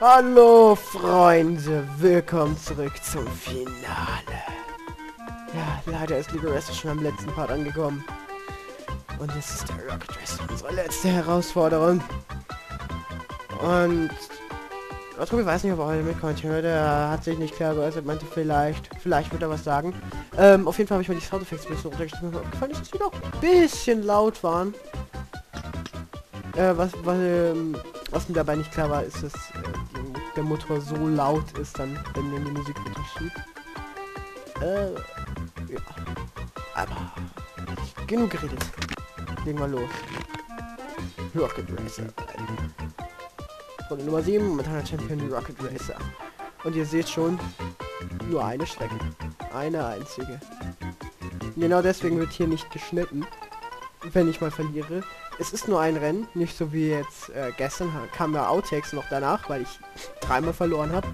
Hallo Freunde, willkommen zurück zum Finale. Ja, leider ist LEGO Racers schon am letzten Part angekommen. Und jetzt ist der Rocket Racer unsere letzte Herausforderung. Und ich weiß nicht, ob er heute mitkommt. Der hat sich nicht klar geäußert, meinte vielleicht wird er was sagen. Auf jeden Fall habe ich mal die Soundeffekte ein bisschen runtergeschrieben. Aufgefallen ist, dass die doch ein bisschen laut waren. Was mir dabei nicht klar war, ist, dass der Motor so laut ist, dann wenn die Musik unterschied. Ja. Aber genug geredet. Legen wir los. Rocket Racer. Runde Nummer 7 mit einer Champion Rocket Racer. Und ihr seht schon, nur eine Strecke. Eine einzige. Genau deswegen wird hier nicht geschnitten, wenn ich mal verliere. Es ist nur ein Rennen, nicht so wie jetzt gestern, kam ja Outtakes noch danach, weil ich dreimal verloren habe.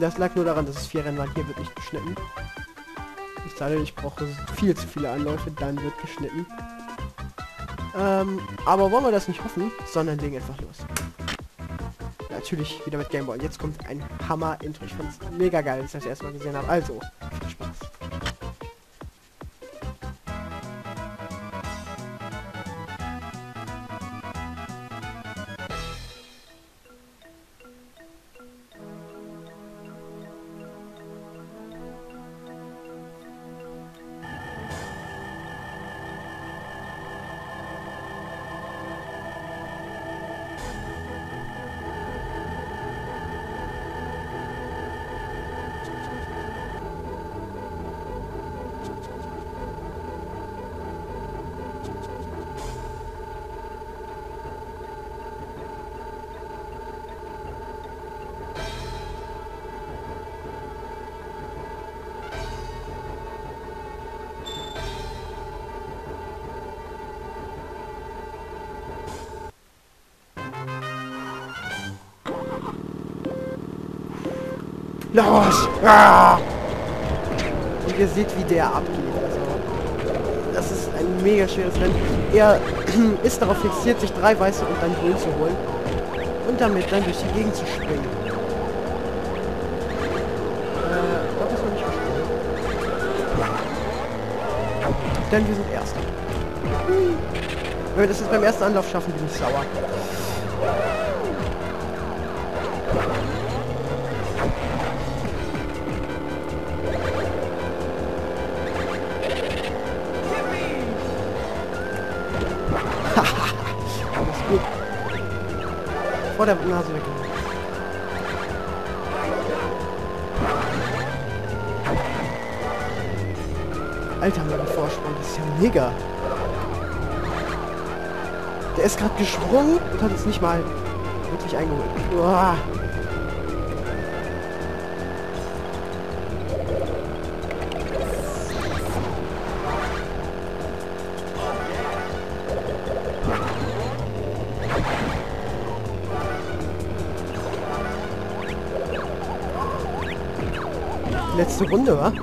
Das lag nur daran, dass es 4 Rennen waren, hier wird nicht geschnitten. Ich sage, ich brauche viel zu viele Anläufe, dann wird geschnitten. Aber wollen wir das nicht hoffen, sondern legen einfach los. Natürlich wieder mit Gameboy. Jetzt kommt ein Hammer-Intro. Ich fand es mega geil, dass ich das erstmal gesehen habe. Also, viel Spaß. Los! Ah! Und ihr seht, wie der abgeht. Also, das ist ein mega schweres Rennen. Er ist darauf fixiert, sich 3 weiße und dann grün zu holen. Und damit dann durch die Gegend zu springen. Ich glaube, das war nicht verstanden. Denn wir sind Erster. Wenn wir das jetzt beim ersten Anlauf schaffen, bin ich sauer. Vor der Nase weg. Alter, haben wir einen Vorsprung. Das ist ja mega. Der ist gerade gesprungen und hat es nicht mal wirklich eingeholt. Uah. Letzte Runde, wa? Also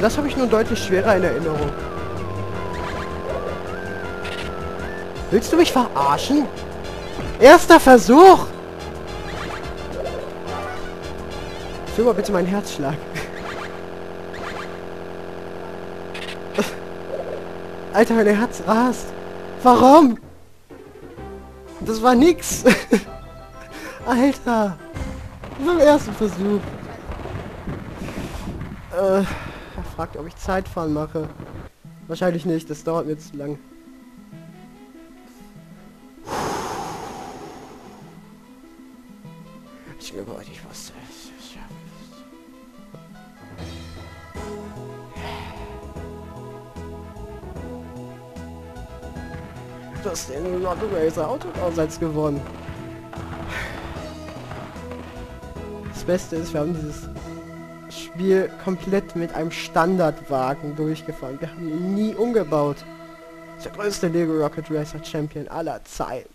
das habe ich nur deutlich schwerer in Erinnerung. Willst du mich verarschen? Erster Versuch! Film mal bitte meinen Herzschlag. Alter, mein Herz rast. Warum? Das war nix. Alter. Beim ersten Versuch. Er fragt, ob ich Zeitfahren mache. Wahrscheinlich nicht, das dauert mir zu lang. Ich glaube, ich wusste es. Du hast den Rocket Racer Autobausatz gewonnen. Das Beste ist, wir haben dieses Spiel komplett mit einem Standardwagen durchgefahren. Wir haben ihn nie umgebaut. der größte Lego Rocket Racer Champion aller Zeiten.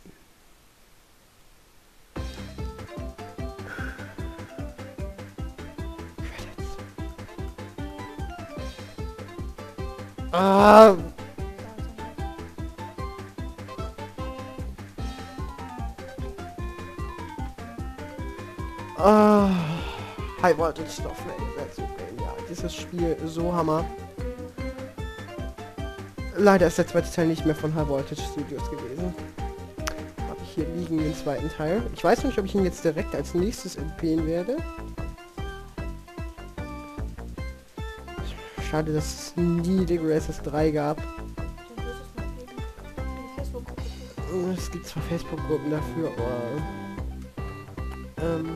Ah. Ah. High Voltage Stuff, so genial. Dieses Spiel so hammer. Leider ist der zweite Teil nicht mehr von High Voltage Studios gewesen. Habe ich hier liegen, den zweiten Teil. Ich weiß nicht, ob ich ihn jetzt direkt als nächstes empfehlen werde. Schade, dass es nie Lego Racers 3 gab. Es gibt zwar Facebook-Gruppen dafür, aber...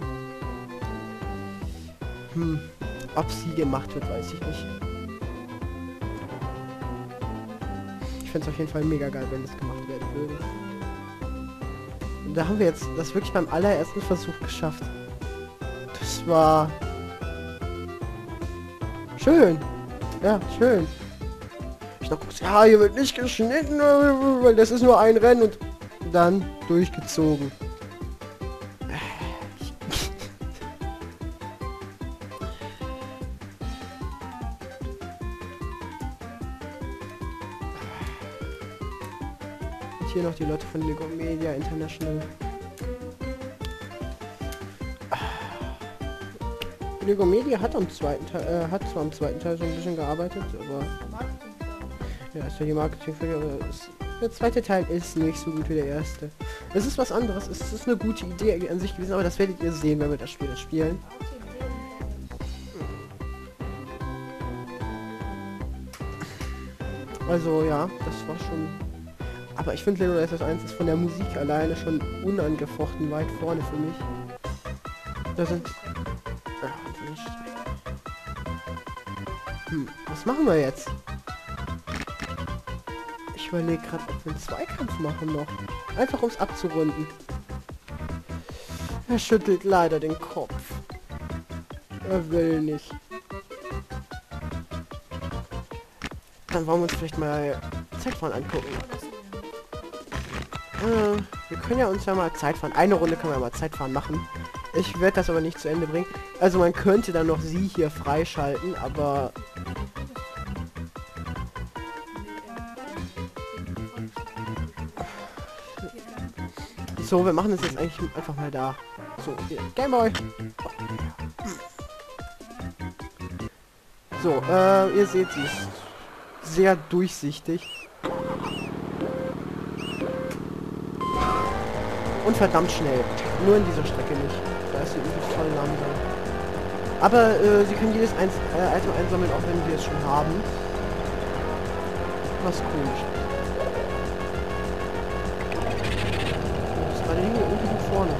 ob sie gemacht wird, weiß ich nicht. Ich fände es auf jeden Fall mega geil, wenn es gemacht werden würde. Und da haben wir jetzt das wirklich beim allerersten Versuch geschafft. Das war... schön. Ja, schön. Ich dachte, ja, hier wird nicht geschnitten, weil das ist nur ein Rennen und dann durchgezogen. Und hier noch die Leute von Lego Media International. Lego Media hat zwar am zweiten Teil so ein bisschen gearbeitet, aber ja, ist ja die Marketingfirma, aber der zweite Teil ist nicht so gut wie der erste. Es ist was anderes, es ist eine gute Idee an sich gewesen, aber das werdet ihr sehen, wenn wir das Spiel spielen. Also ja, das war schon... aber ich finde Lego Racers 1 ist von der Musik alleine schon unangefochten weit vorne für mich. Da sind... was machen wir jetzt? Ich überlege gerade, ob wir einen Zweikampf machen noch. Einfach um es abzurunden. Er schüttelt leider den Kopf. Er will nicht. Dann wollen wir uns vielleicht mal Zeitfahren angucken. Wir können ja uns ja mal Zeitfahren. Eine Runde können wir mal Zeitfahren machen. Ich werde das aber nicht zu Ende bringen. Also man könnte dann noch sie hier freischalten, aber... so, wir machen das jetzt eigentlich einfach mal da. So, hier, Gameboy. So, ihr seht, sie ist sehr durchsichtig. Und verdammt schnell. Nur in dieser Strecke nicht. Da ist sie übelst voll langsam. Aber sie können jedes Item einsammeln, auch wenn wir es schon haben. Was komisch. Das war der Linie irgendwie vorne.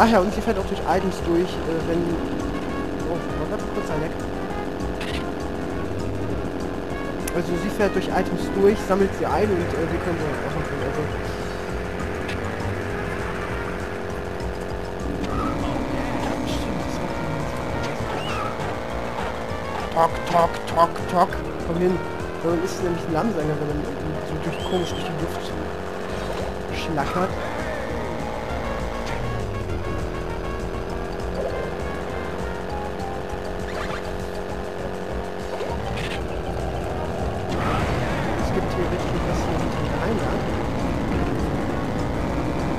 Ach ja, und sie fährt auch durch Items durch, wenn... oh, war ganz kurz ein Leck. Also sie fährt durch Items durch, sammelt sie ein und wir können sie auch noch tun. Also... tok, tok, tok, tok. Komm hin. Dann ist es nämlich ein Lammsänger, wenn man so durch komisch durch die Luft schlackert. Es gibt hier richtig was hier mit Eingang.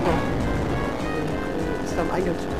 Oh. Ist da am Eingang zu sein.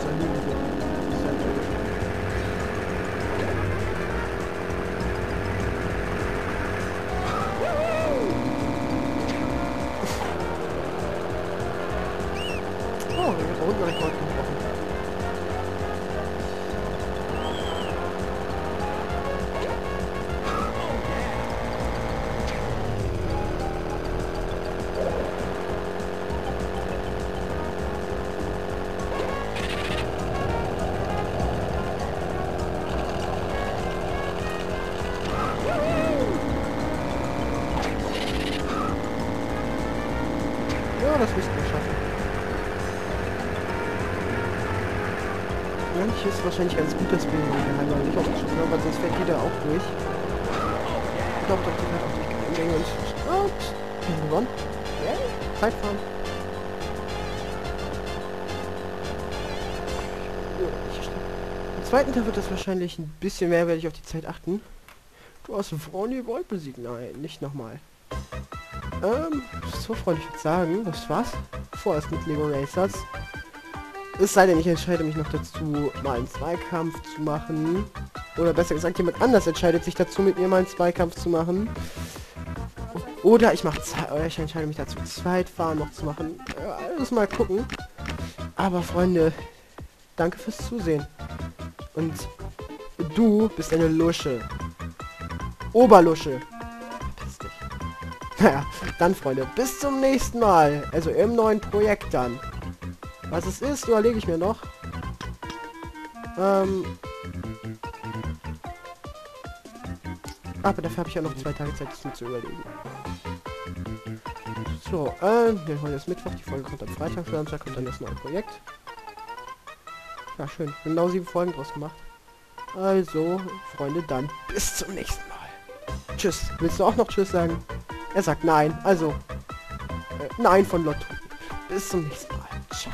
Das müssen wir schaffen. Manche ist wahrscheinlich ganz gut, dass wir den Geheimer nicht aufgeschrieben haben, weil sonst fährt jeder auch durch. Doch, doch, die fährt auch durch. in Englisch. Oops. Biegen wir an. Ja, Zeitfahren. Im zweiten Teil wird das wahrscheinlich ein bisschen mehr, werde ich auf die Zeit achten. Du hast ein freundliches Volt besiegt. Nein, nicht nochmal. So freundlich würde ich sagen, das war's. Vorerst mit LEGO Racers. Es sei denn, ich entscheide mich noch dazu, mal einen Zweikampf zu machen. Oder besser gesagt, jemand anders entscheidet sich dazu, mit mir mal einen Zweikampf zu machen. Oder ich entscheide mich dazu, Zweitfahren noch zu machen. Alles mal gucken. Aber Freunde, danke fürs Zusehen. Und du bist eine Lusche. Oberlusche. Verpiss dich. Naja, dann Freunde, bis zum nächsten Mal. Also im neuen Projekt dann. Was es ist, überlege ich mir noch. Aber dafür habe ich ja noch 2 Tage Zeit, das mir zu überlegen. So, heute ist Mittwoch, die Folge kommt am Freitag, Samstag kommt dann das neue Projekt. Ja, schön. Genau 7 Folgen draus gemacht. Also, Freunde, dann bis zum nächsten Mal. Tschüss. Willst du auch noch Tschüss sagen? Er sagt nein. Also, nein von Lotto. Bis zum nächsten Mal. Ciao.